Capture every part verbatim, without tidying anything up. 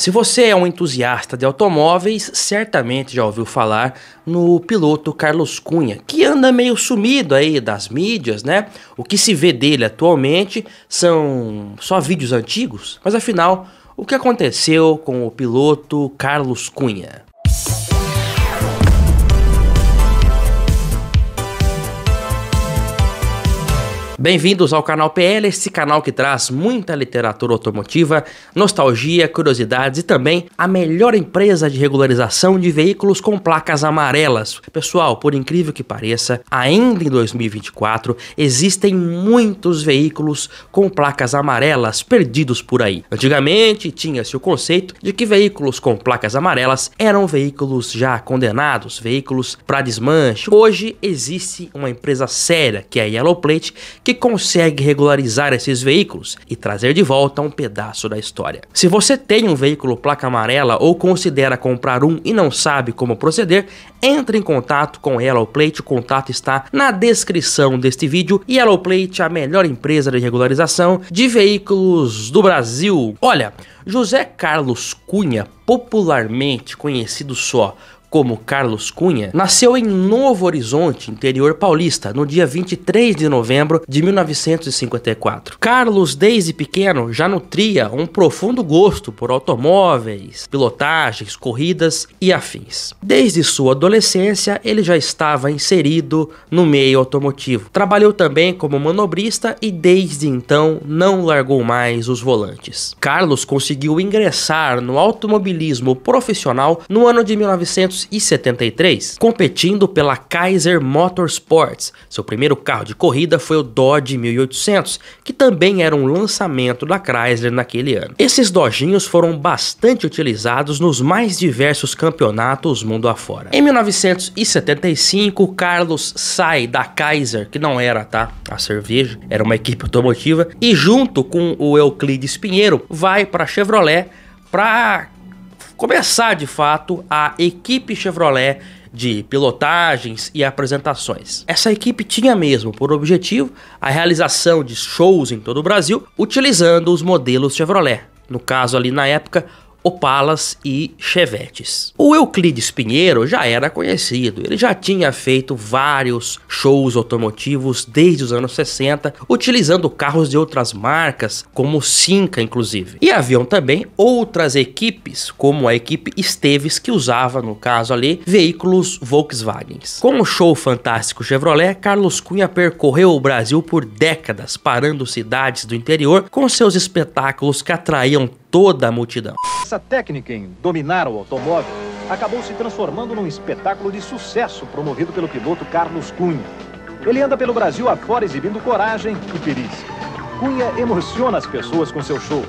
Se você é um entusiasta de automóveis, certamente já ouviu falar no piloto Carlos Cunha, que anda meio sumido aí das mídias, né? O que se vê dele atualmente são só vídeos antigos, mas afinal, o que aconteceu com o piloto Carlos Cunha? Bem-vindos ao canal P L, esse canal que traz muita literatura automotiva, nostalgia, curiosidades e também a melhor empresa de regularização de veículos com placas amarelas. Pessoal, por incrível que pareça, ainda em dois mil e vinte e quatro existem muitos veículos com placas amarelas perdidos por aí. Antigamente tinha-se o conceito de que veículos com placas amarelas eram veículos já condenados, veículos para desmanche. Hoje existe uma empresa séria, que é a Yellow Plate, que que consegue regularizar esses veículos e trazer de volta um pedaço da história. Se você tem um veículo placa amarela ou considera comprar um e não sabe como proceder, entre em contato com Yellow Plate, o contato está na descrição deste vídeo. Yellow Plate é a melhor empresa de regularização de veículos do Brasil. Olha, José Carlos Cunha, popularmente conhecido só como Carlos Cunha, nasceu em Novo Horizonte, interior paulista, no dia vinte e três de novembro de mil novecentos e cinquenta e quatro. Carlos, desde pequeno, já nutria um profundo gosto por automóveis, pilotagens, corridas e afins. Desde sua adolescência, ele já estava inserido no meio automotivo. Trabalhou também como manobrista e, desde então, não largou mais os volantes. Carlos conseguiu ingressar no automobilismo profissional no ano de mil novecentos e setenta e três, competindo pela Kaiser Motorsports. Seu primeiro carro de corrida foi o Dodge mil e oitocentos, que também era um lançamento da Chrysler naquele ano. Esses Dodginhos foram bastante utilizados nos mais diversos campeonatos mundo afora. Em mil novecentos e setenta e cinco, Carlos sai da Kaiser, que não era, tá, a cerveja, era uma equipe automotiva, e junto com o Euclides Pinheiro vai para Chevrolet para começar de fato a equipe Chevrolet de pilotagens e apresentações. Essa equipe tinha mesmo por objetivo a realização de shows em todo o Brasil utilizando os modelos Chevrolet, no caso ali na época Opalas e Chevettes. O Euclides Pinheiro já era conhecido, ele já tinha feito vários shows automotivos desde os anos sessenta, utilizando carros de outras marcas, como Sinca inclusive. E haviam também outras equipes, como a equipe Esteves, que usava, no caso ali, veículos Volkswagens. Com o show Fantástico Chevrolet, Carlos Cunha percorreu o Brasil por décadas, parando cidades do interior com seus espetáculos que atraíam toda a multidão. Essa técnica em dominar o automóvel acabou se transformando num espetáculo de sucesso promovido pelo piloto Carlos Cunha. Ele anda pelo Brasil afora exibindo coragem e perícia. Cunha emociona as pessoas com seu show.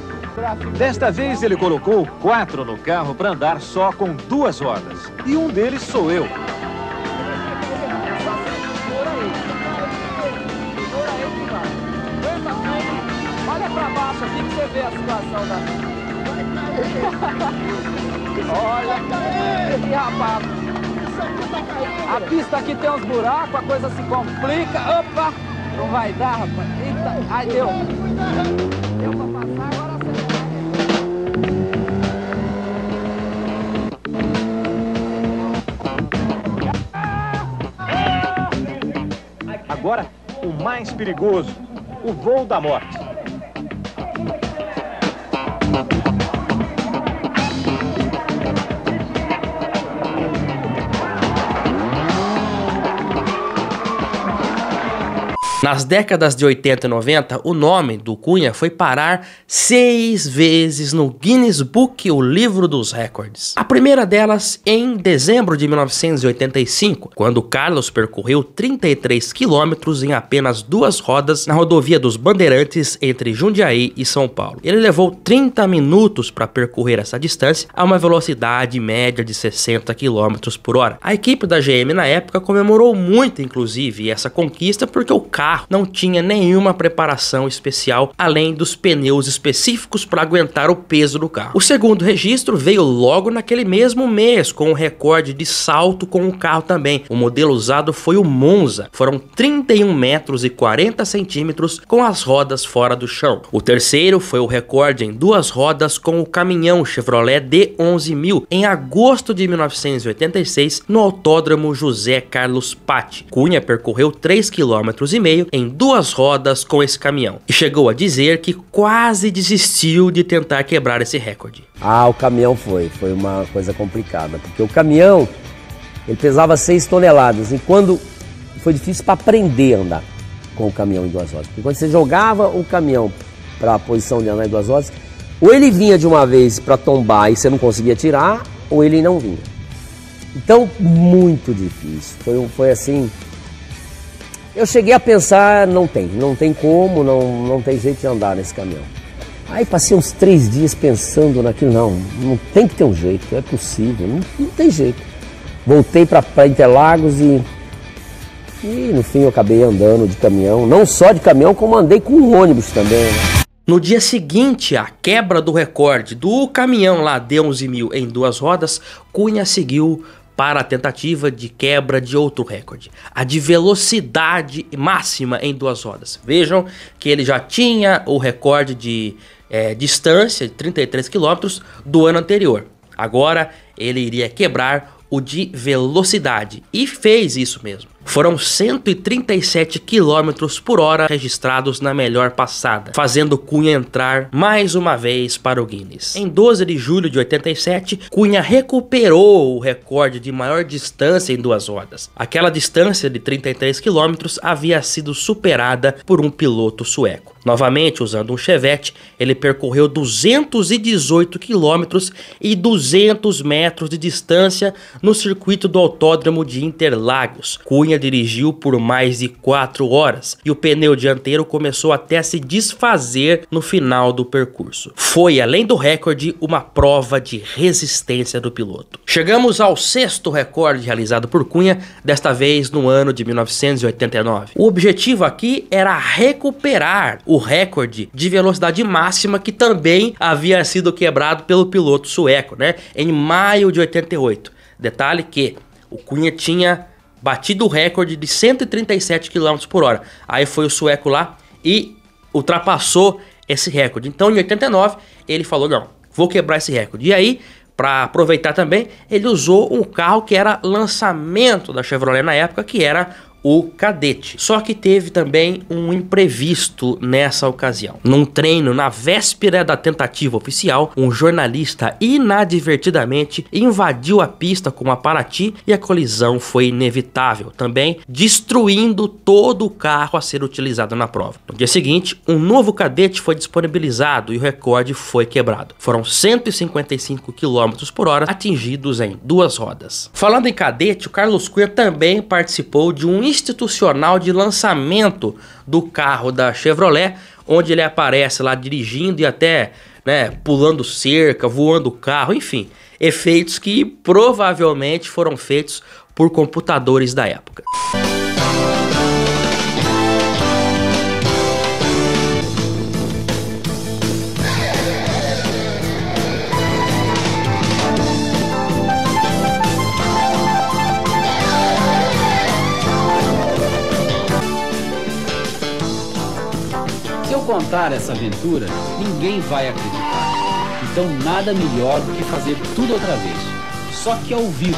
Desta vez ele colocou quatro no carro para andar só com duas rodas. E um deles sou eu. Olha pra baixo aqui que você vê a situação da... Olha, aqui, rapaz, a pista aqui tem uns buracos, a coisa se complica, opa, não vai dar, rapaz, eita, ai deu, deu pra passar, agora acelera. Agora, o mais perigoso, o voo da morte. Nas décadas de oitenta e noventa, o nome do Cunha foi parar seis vezes no Guinness Book, o livro dos recordes. A primeira delas em dezembro de mil novecentos e oitenta e cinco, quando Carlos percorreu trinta e três quilômetros em apenas duas rodas na rodovia dos Bandeirantes entre Jundiaí e São Paulo. Ele levou trinta minutos para percorrer essa distância a uma velocidade média de sessenta quilômetros por hora. A equipe da G M na época comemorou muito, inclusive, essa conquista porque o carro carro não tinha nenhuma preparação especial, além dos pneus específicos para aguentar o peso do carro. O segundo registro veio logo naquele mesmo mês, com um recorde de salto com o carro também. O modelo usado foi o Monza, foram trinta e um metros e quarenta centímetros com as rodas fora do chão. O terceiro foi o recorde em duas rodas com o caminhão Chevrolet D onze mil em agosto de mil novecentos e oitenta e seis no autódromo José Carlos Pace. Cunha percorreu três vírgula cinco quilômetros em duas rodas com esse caminhão e chegou a dizer que quase desistiu de tentar quebrar esse recorde. Ah, o caminhão foi, foi uma coisa complicada, porque o caminhão ele pesava seis toneladas e quando foi difícil para aprender a andar com o caminhão em duas rodas, porque quando você jogava o caminhão para a posição de andar em duas rodas, ou ele vinha de uma vez para tombar e você não conseguia tirar, ou ele não vinha. Então, muito difícil. Foi, um, foi assim... Eu cheguei a pensar, não tem, não tem como, não, não tem jeito de andar nesse caminhão. Aí passei uns três dias pensando naquilo, não, não tem que ter um jeito, é possível, não, não tem jeito. Voltei para Interlagos e... E no fim eu acabei andando de caminhão, não só de caminhão, como andei com um ônibus também, né? No dia seguinte, a quebra do recorde do caminhão lá D onze mil em duas rodas, Cunha seguiu para a tentativa de quebra de outro recorde, a de velocidade máxima em duas rodas. Vejam que ele já tinha o recorde de é, distância de trinta e três quilômetros do ano anterior. Agora ele iria quebrar o de velocidade, e fez isso mesmo. Foram cento e trinta e sete quilômetros por hora registrados na melhor passada, fazendo Cunha entrar mais uma vez para o Guinness. Em doze de julho de oitenta e sete, Cunha recuperou o recorde de maior distância em duas rodas. Aquela distância de trinta e três quilômetros havia sido superada por um piloto sueco. Novamente usando um Chevette, ele percorreu duzentos e dezoito quilômetros e duzentos metros de distância no circuito do autódromo de Interlagos. Cunha dirigiu por mais de quatro horas e o pneu dianteiro começou até a se desfazer no final do percurso. Foi, além do recorde, uma prova de resistência do piloto. Chegamos ao sexto recorde realizado por Cunha, desta vez no ano de mil novecentos e oitenta e nove. O objetivo aqui era recuperar o recorde de velocidade máxima que também havia sido quebrado pelo piloto sueco, né? Em maio de oitenta e oito. Detalhe que o Cunha tinha batido o recorde de cento e trinta e sete quilômetros por hora. Aí foi o sueco lá e ultrapassou esse recorde. Então, em oitenta e nove, ele falou, não, vou quebrar esse recorde. E aí, para aproveitar também, ele usou um carro que era lançamento da Chevrolet na época, que era o Cadete. Só que teve também um imprevisto nessa ocasião. Num treino, na véspera da tentativa oficial, um jornalista inadvertidamente invadiu a pista com uma Paraty e a colisão foi inevitável, também destruindo todo o carro a ser utilizado na prova. No dia seguinte, um novo Cadete foi disponibilizado e o recorde foi quebrado. Foram cento e cinquenta e cinco quilômetros por hora atingidos em duas rodas. Falando em Cadete, o Carlos Cunha também participou de um institucional de lançamento do carro da Chevrolet, onde ele aparece lá dirigindo e até, né, pulando cerca, voando o carro, enfim, efeitos que provavelmente foram feitos por computadores da época. Contar essa aventura, ninguém vai acreditar. Então nada melhor do que fazer tudo outra vez, só que ao vivo.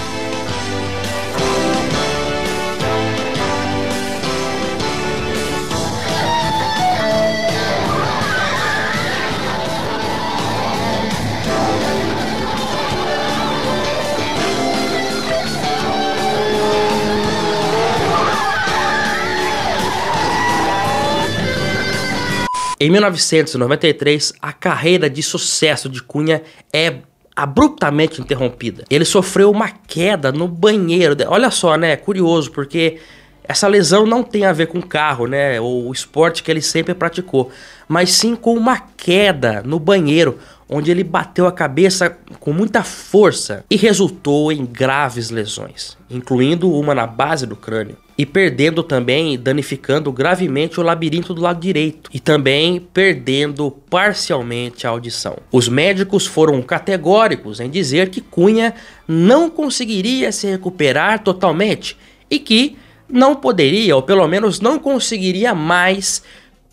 Em mil novecentos e noventa e três, a carreira de sucesso de Cunha é abruptamente interrompida. Ele sofreu uma queda no banheiro. Olha só, né? É curioso, porque essa lesão não tem a ver com carro, né? Ou o esporte que ele sempre praticou, mas sim com uma queda no banheiro, onde ele bateu a cabeça com muita força e resultou em graves lesões, incluindo uma na base do crânio, e perdendo também, danificando gravemente o labirinto do lado direito, e também perdendo parcialmente a audição. Os médicos foram categóricos em dizer que Cunha não conseguiria se recuperar totalmente e que não poderia, ou pelo menos não conseguiria mais,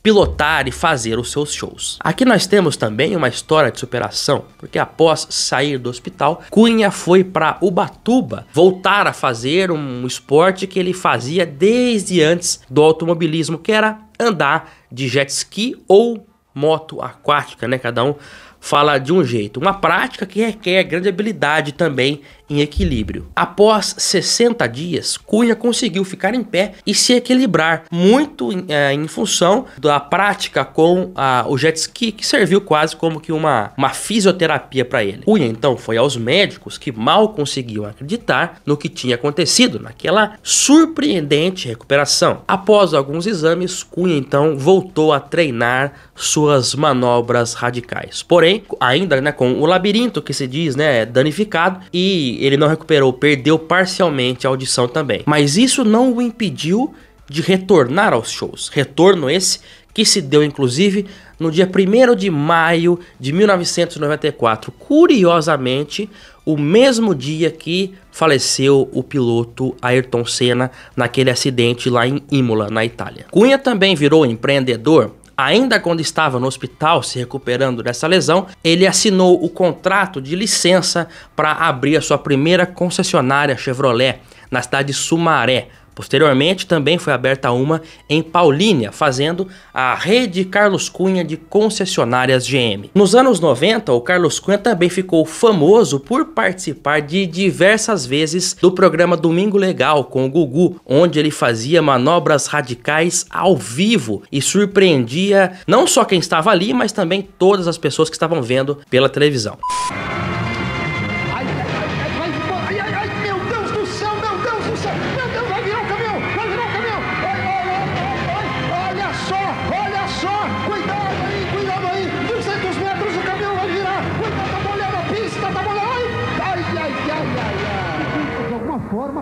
pilotar e fazer os seus shows. Aqui nós temos também uma história de superação, porque após sair do hospital, Cunha foi para Ubatuba voltar a fazer um esporte que ele fazia desde antes do automobilismo, que era andar de jet ski ou moto aquática, né? Cada um fala de um jeito, uma prática que requer grande habilidade também em equilíbrio. Após sessenta dias, Cunha conseguiu ficar em pé e se equilibrar, muito é, em função da prática com a, o jet ski, que serviu quase como que uma, uma fisioterapia para ele. Cunha então foi aos médicos, que mal conseguiam acreditar no que tinha acontecido naquela surpreendente recuperação. Após alguns exames, Cunha então voltou a treinar suas manobras radicais, porém ainda, né, com o labirinto, que se diz, né, danificado, e ele não recuperou, perdeu parcialmente a audição também. Mas isso não o impediu de retornar aos shows, retorno esse que se deu inclusive no dia primeiro de maio de mil novecentos e noventa e quatro, curiosamente o mesmo dia que faleceu o piloto Ayrton Senna naquele acidente lá em Imola, na Itália. Cunha também virou empreendedor. Ainda quando estava no hospital se recuperando dessa lesão, ele assinou o contrato de licença para abrir a sua primeira concessionária Chevrolet na cidade de Sumaré. Posteriormente também foi aberta uma em Paulínia, fazendo a Rede Carlos Cunha de concessionárias G M. Nos anos noventa, o Carlos Cunha também ficou famoso por participar de diversas vezes do programa Domingo Legal com o Gugu, onde ele fazia manobras radicais ao vivo e surpreendia não só quem estava ali, mas também todas as pessoas que estavam vendo pela televisão.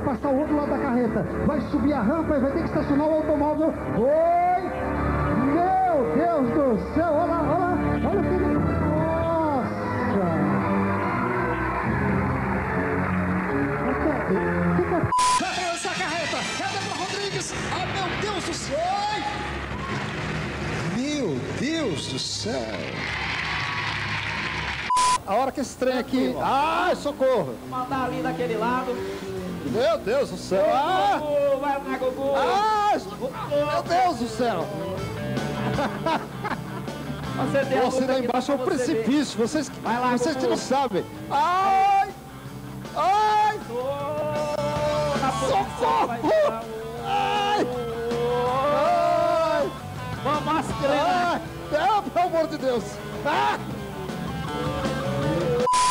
Passar o outro lado da carreta, vai subir a rampa e vai ter que estacionar o automóvel. Oi! Meu Deus do céu! Olha lá, olha lá! Olha o que ele... Nossa! Vai atravessar a carreta! Cadê o Rodrigues? Ai, meu Deus do céu! Ai. Meu Deus do céu! A hora que esse trem aqui... Ai, socorro! Matar ali daquele lado. Meu Deus do céu! Ah! Vai lá, Gugu! Ah! Meu Deus do céu! Você lá embaixo é um precipício, vocês, vai lá, vocês que não sabem. Ai! Ai! Socorro! Ai! Ai! Vamos, crema! Pelo amor de Deus! Ah!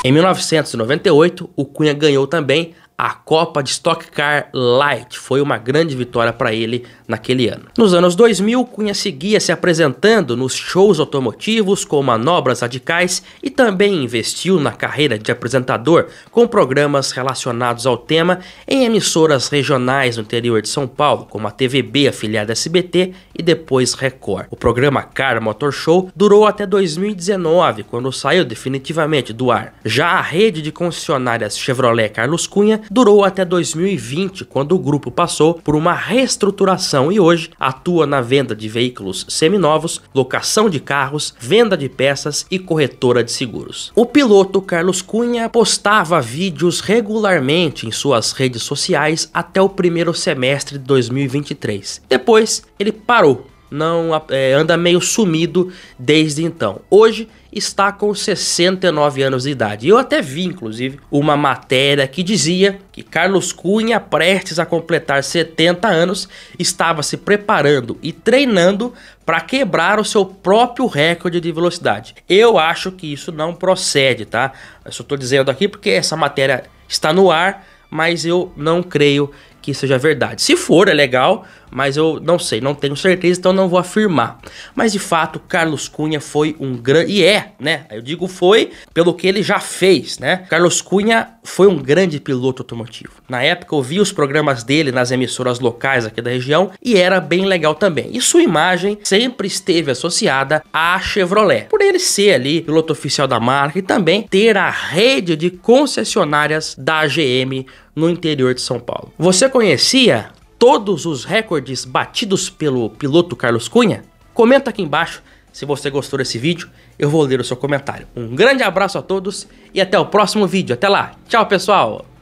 Em mil novecentos e noventa e oito, o Cunha ganhou também a Copa de Stock Car Light. Foi uma grande vitória para ele naquele ano. Nos anos dois mil, Cunha seguia se apresentando nos shows automotivos com manobras radicais e também investiu na carreira de apresentador com programas relacionados ao tema em emissoras regionais no interior de São Paulo, como a T V B, afiliada à S B T, e depois Record. O programa Car Motor Show durou até dois mil e dezenove, quando saiu definitivamente do ar. Já a rede de concessionárias Chevrolet Carlos Cunha durou até dois mil e vinte, quando o grupo passou por uma reestruturação e hoje atua na venda de veículos seminovos, locação de carros, venda de peças e corretora de seguros. O piloto Carlos Cunha postava vídeos regularmente em suas redes sociais até o primeiro semestre de dois mil e vinte e três. Depois ele parou. Não, é, anda meio sumido desde então. Hoje está com sessenta e nove anos de idade. Eu até vi, inclusive, uma matéria que dizia que Carlos Cunha, prestes a completar setenta anos, estava se preparando e treinando para quebrar o seu próprio recorde de velocidade. Eu acho que isso não procede, tá? Eu só estou dizendo aqui porque essa matéria está no ar, mas eu não creio que seja verdade. Se for, é legal... mas eu não sei, não tenho certeza, então não vou afirmar. Mas de fato, Carlos Cunha foi um grande, e é, né? Eu digo foi pelo que ele já fez, né? Carlos Cunha foi um grande piloto automotivo. Na época eu vi os programas dele nas emissoras locais aqui da região e era bem legal também. E sua imagem sempre esteve associada à Chevrolet, por ele ser ali piloto oficial da marca e também ter a rede de concessionárias da G M no interior de São Paulo. Você conhecia todos os recordes batidos pelo piloto Carlos Cunha? Comenta aqui embaixo se você gostou desse vídeo, eu vou ler o seu comentário. Um grande abraço a todos e até o próximo vídeo. Até lá, tchau pessoal!